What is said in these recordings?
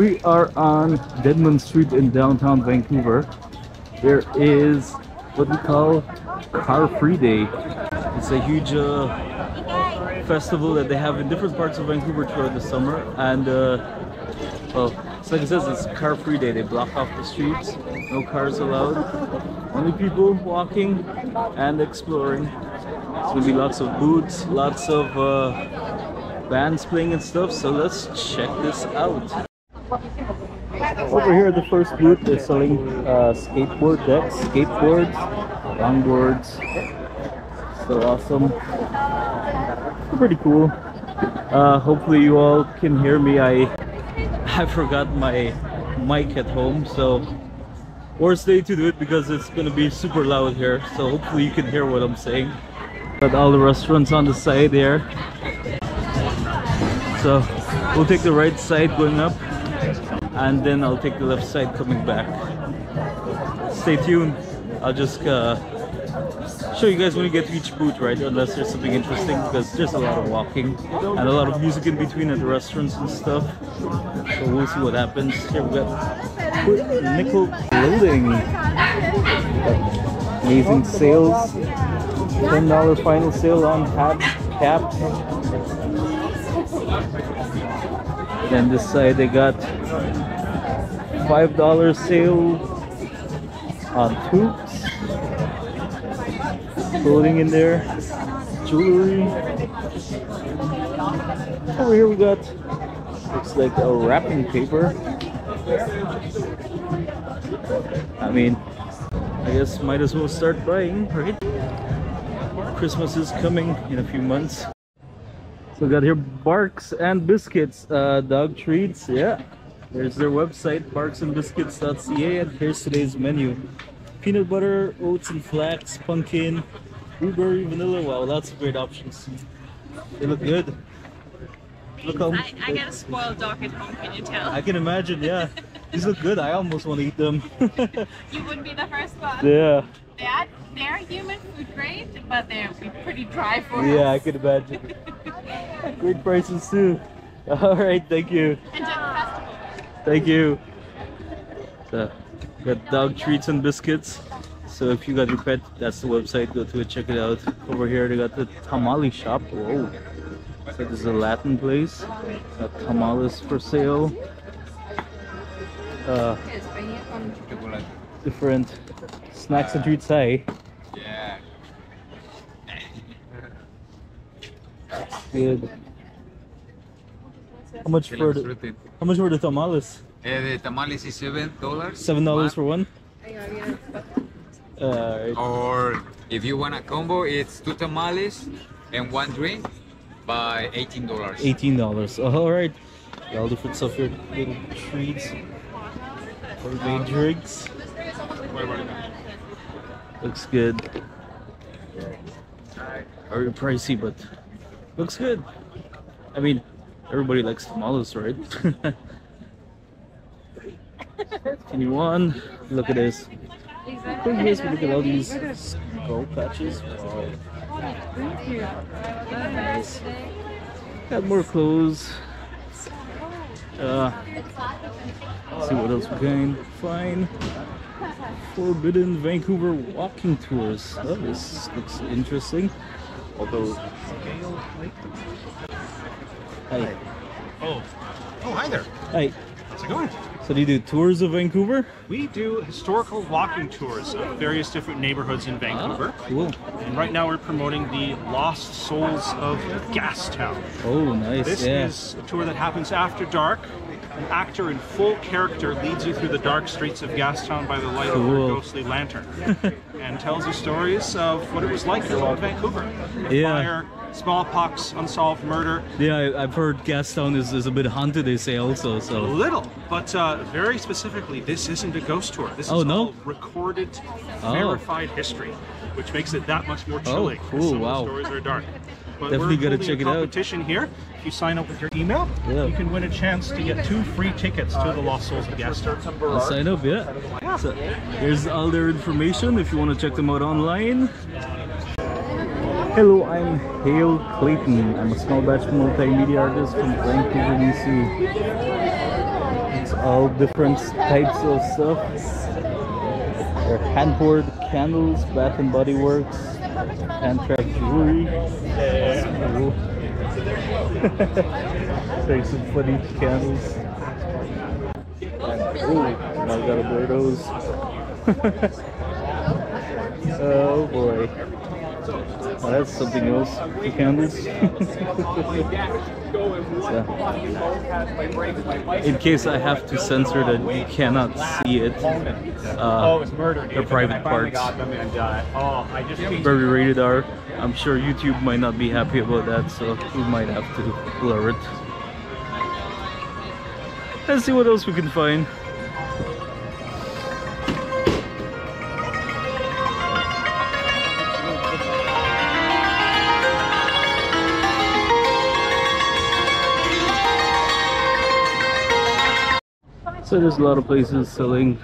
We are on Denman Street in downtown Vancouver. There is what we call Car Free Day. It's a huge festival that they have in different parts of Vancouver throughout the summer, and well, it's like it says, it's Car Free Day. They block off the streets, no cars allowed, only people walking and exploring. There's gonna be lots of booths, lots of bands playing and stuff, so let's check this out. Over here at the first booth, they're selling skateboard decks, skateboards, longboards. So awesome. Pretty cool. Hopefully you all can hear me. I forgot my mic at home, so worst day to do it because it's gonna be super loud here, so hopefully you can hear what I'm saying. Got all the restaurants on the side there, so we'll take the right side going up, and then I'll take the left side coming back. Stay tuned. I'll just show you guys when you get to each booth, right? Unless there's something interesting, because there's a lot of walking and a lot of music in between at the restaurants and stuff. So we'll see what happens. Here we got Quick Nickel Clothing. Amazing sales. $10 final sale on hats, caps. Then this side they got $5 sale on tubes, clothing in there, jewelry. Over here we got, looks like a wrapping paper. I mean, I guess might as well start buying, right? Christmas is coming in a few months. So we got here Barks and Biscuits, dog treats, yeah. There's their website, barksandbiscuits.ca, and here's today's menu. Peanut butter, oats and flax, pumpkin, blueberry, vanilla. Wow, lots of great options. They look good. Look how I got a spoiled dog at home, can you tell? I can imagine, yeah. These look good, I almost want to eat them. You would be the first one. Yeah. They're human food grade, but they're pretty dry for us. Yeah, I could imagine. Great prices too. Alright, thank you. Enjoy the festival. Thank you. So, got dog treats and biscuits. So if you got your pet, that's the website. Go to it, check it out. Over here they got the tamale shop. Whoa. So this is a Latin place. Got tamales for sale. Different snacks and treats, hey? Yeah. Good. How much were the tamales? The tamales is $7. $7 for one? Right. Or if you want a combo, it's 2 tamales and 1 drink by $18. $18. Oh, alright. All different stuff here. Little treats. Or drinks. Looks good. Very pricey, but looks good. I mean, everybody likes tamales, right? 21. Look at this. Look at all these skull patches. Nice. Got more clothes. See what else we can find. Forbidden Vancouver walking tours. Oh, this looks interesting. Although, hi. Oh, hi there. Hi. How's it going? So do you do tours of Vancouver? We do historical walking tours of various different neighborhoods in Vancouver. Ah, cool. And right now we're promoting the Lost Souls of Gastown. Oh, nice. This is a tour that happens after dark. An actor in full character leads you through the dark streets of Gastown by the light of a ghostly lantern, and tells you stories of what it was like in old Vancouver. Fire, smallpox, unsolved murder. Yeah, I've heard Gastown is a bit haunted, they say also. So a little, but very specifically, this isn't a ghost tour. This is all recorded, verified history, which makes it that much more chilling. Oh, cool! Wow. Stories are dark. But definitely gotta check it out. Competition here. If you sign up with your email, you can win a chance to get 2 free tickets to the Lost Souls of Gastown. I'll sign up, yeah. So, here's all their information if you want to check them out online. Hello, I'm Hale Clayton. I'm a small batch multimedia artist from Vancouver, N.C. It's all different types of stuff. There are hand-poured candles, Bath and Body Works, hand-craft jewelry. There's some funny candles. Ooh, now I've got to blur those. Oh boy. Well, that's something else. Two candles. In case I have to censor that you cannot see it, the private parts. Very rated R. I'm sure YouTube might not be happy about that, so we might have to blur it. Let's see what else we can find. So there's a lot of places selling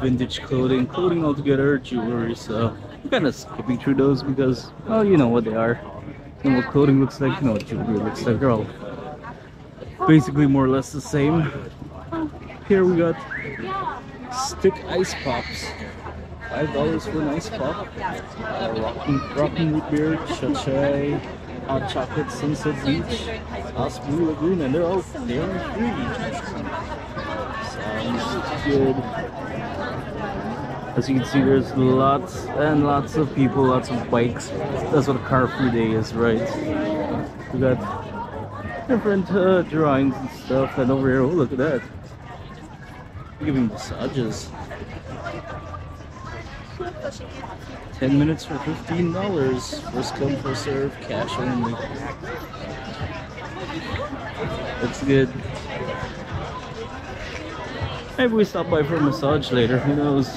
vintage clothing, altogether, jewelry, so I'm kind of skipping through those because, well, you know what they are. You know what clothing looks like, you know what jewelry looks like. They're all basically more or less the same. Here we got stick ice pops. $5 for an ice pop. Rocking root beer, cha-chai, hot chocolate, Sunset Beach, Blue Lagoon, and they're all free. Sounds good. As you can see, there's lots and lots of people, lots of bikes. That's what a Car Free Day is, right? We got different drawings and stuff, and over here, oh look at that. They're giving massages. 10 minutes for $15, first come, first serve, cash only. That's good. Maybe we stop by for a massage later, who knows.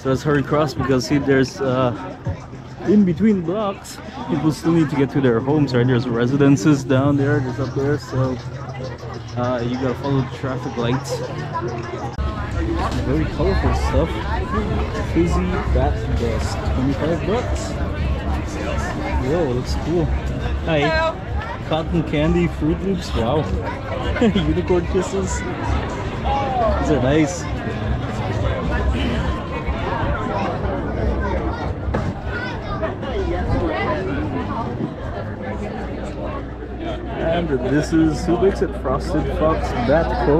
So let's hurry across because see there's in between blocks, people still need to get to their homes, right? There's residences down there, there's up there, so you gotta follow the traffic lights. Very colorful stuff. Fizzy bath dust, $25. Whoa, looks cool. Hi. Hello. Cotton candy, Fruit Loops. Wow. Unicorn kisses. These are nice. And this is Subix at Frosted Fox Bat Co.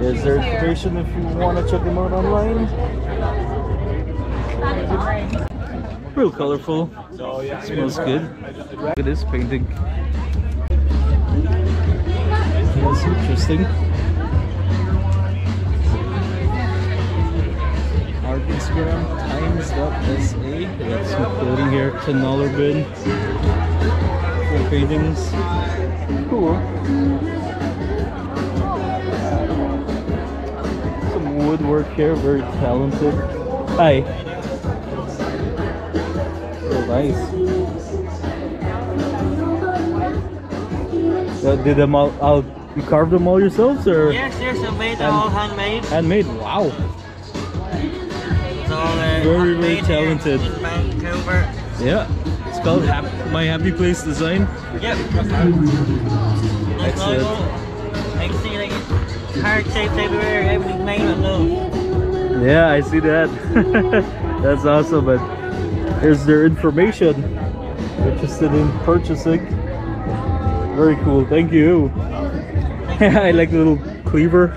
There's their information if you want to check them out online. Real colorful. Smells good. Look at this painting. That's interesting. Our Instagram, times.sa. We got some clothing here. $10 bin. Cool paintings. Cool. Some woodwork here, very talented. Hi. Oh, nice. So did them all out? You carved them all yourselves, or? Yes, yes, I made all handmade. Handmade, wow. It's all very, very talented. In Vancouver. Yeah. It's called My Happy Place Design. Yep. Excellent. I can see like heart shapes everywhere, everything made with love. Yeah, I see that. That's awesome. But here's their information. Interested in purchasing? Very cool. Thank you. I like the little cleaver.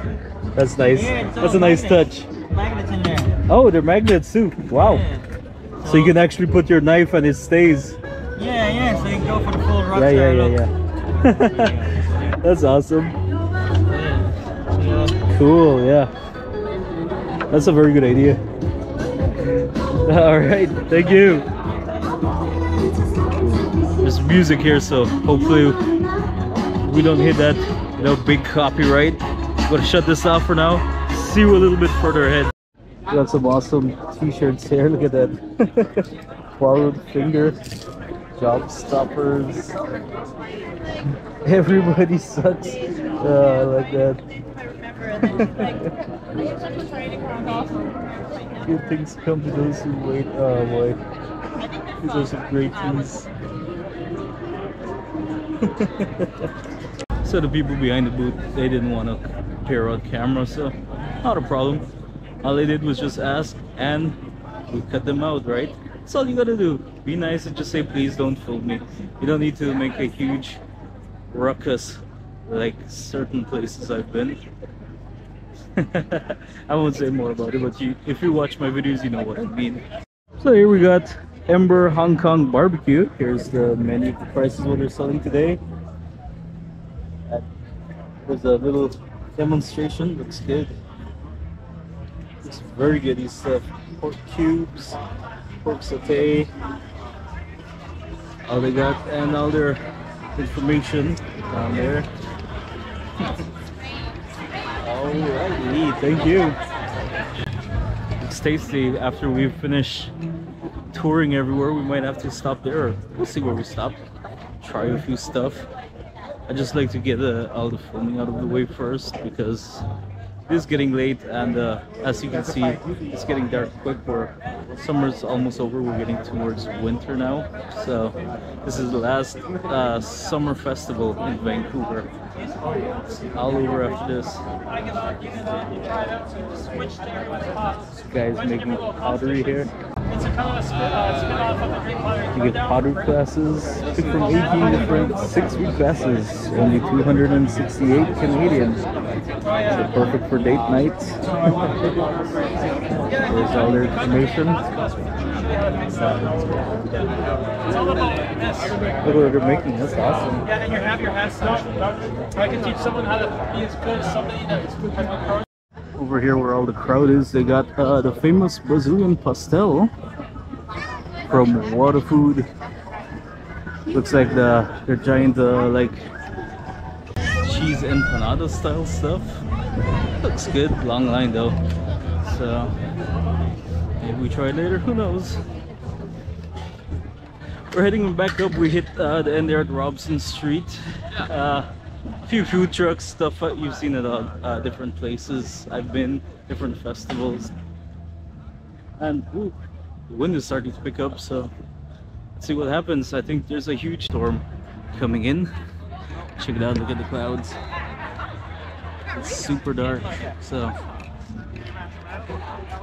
That's nice. Yeah, that's a nice touch. Magnets in there. Oh, they're magnets too. Wow. Yeah. So you can actually put your knife and it stays. Yeah, yeah, so you can go for the full rock. Yeah. That's awesome. Cool, yeah. That's a very good idea. Alright, thank you. There's music here, so hopefully we don't hit that, you know, big copyright. I'm gonna shut this off for now. See you a little bit further ahead. Got some awesome t-shirts here, look at that. Borrowed Finger, Job Stoppers, Everybody Sucks. Oh, I like that. Good things come to those who wait. Oh boy. These are some great things. So the people behind the booth, they didn't want to pair out cameras, so not a problem. All they did was just ask and we cut them out, right? That's all you gotta do. Be nice and just say, please don't film me. You don't need to make a huge ruckus like certain places I've been. I won't say more about it, but you, if you watch my videos, you know what I mean. So here we got Ember Hong Kong Barbecue. Here's the menu, the prices, what they're selling today. There's a little demonstration. Looks good. It's very good. These pork cubes, pork saute, all they got, and all their information down there. Alrighty, thank you. It's tasty. After we finish touring everywhere, we might have to stop there. We'll see where we stop. Try a few stuff. I just like to get all the filming out of the way first, because it is getting late, and as you can see, it's getting dark quick. Where summer's almost over, we're getting towards winter now. So this is the last summer festival in Vancouver. It's all over after this. This guy's making pottery here. It's a kind of a spin-off of the Great Pottery. You get pottery classes, pick from 18 different 6-week classes, only 268 Canadian. So perfect for date nights. There's all their information. Look what they're making, that's awesome. Yeah, and you have your hats on. I can teach someone how to be as good as somebody that is good at my car. Over here where all the crowd is, they got the famous Brazilian pastel from Water Food. Looks like they're giant like cheese empanada style stuff. Looks good. Long line though, so maybe we try it later, who knows. We're heading back up. We hit the end there at Robson Street. A few food trucks, stuff that you've seen at different places I've been, different festivals. And ooh, the wind is starting to pick up, so let's see what happens. I think there's a huge storm coming in. Check it out, look at the clouds. It's super dark, so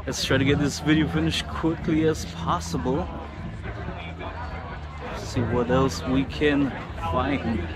let's try to get this video finished quickly as possible. Let's see what else we can find.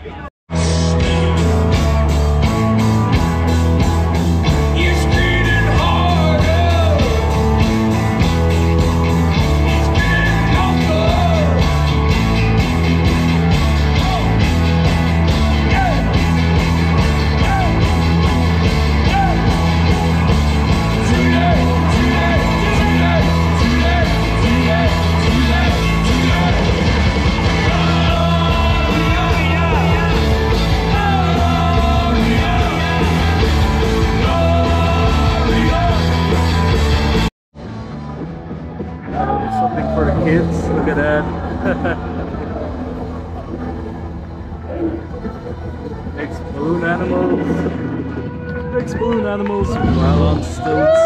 Animals while on stilts.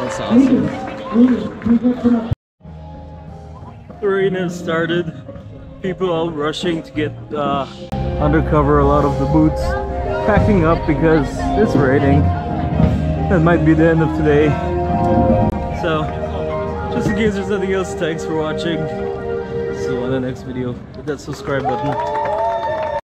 That's awesome. The rain has started. People all rushing to get undercover. A lot of the booths packing up because it's raining. That might be the end of today. So, just in case there's nothing else, thanks for watching. See you on the next video. Hit that subscribe button.